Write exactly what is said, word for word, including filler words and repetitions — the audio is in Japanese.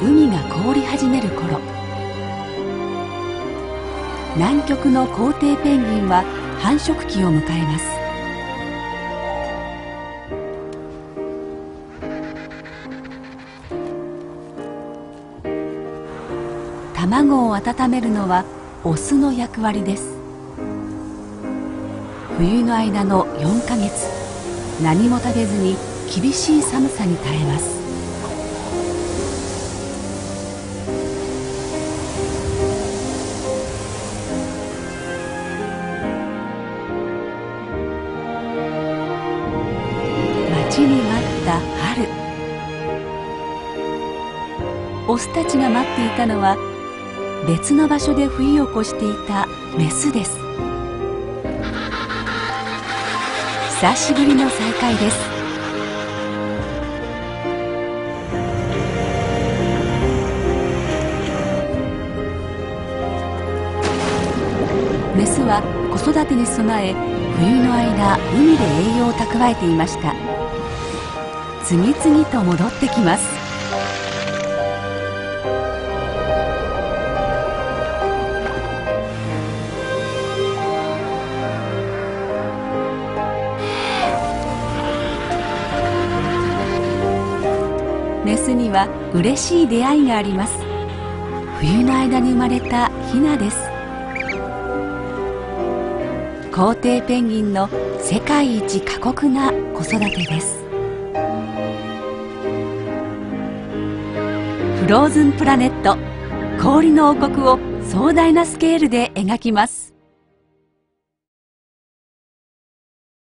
海が凍り始める頃、南極のコウテイペンギンは繁殖期を迎えます。卵を温めるのはオスの役割です。冬の間のよんかげつ、何も食べずに厳しい寒さに耐えます。待ちに待った春、オスたちが待っていたのは別の場所で冬を越していたメスです。久しぶりの再会です。メスは子育てに備え、冬の間海で栄養を蓄えていました。次々と戻ってきます。メスには嬉しい出会いがあります。冬の間に生まれたヒナです。コウテイペンギンの世界一過酷な子育てです。フローズンプラネット、氷の王国を壮大なスケールで描きます。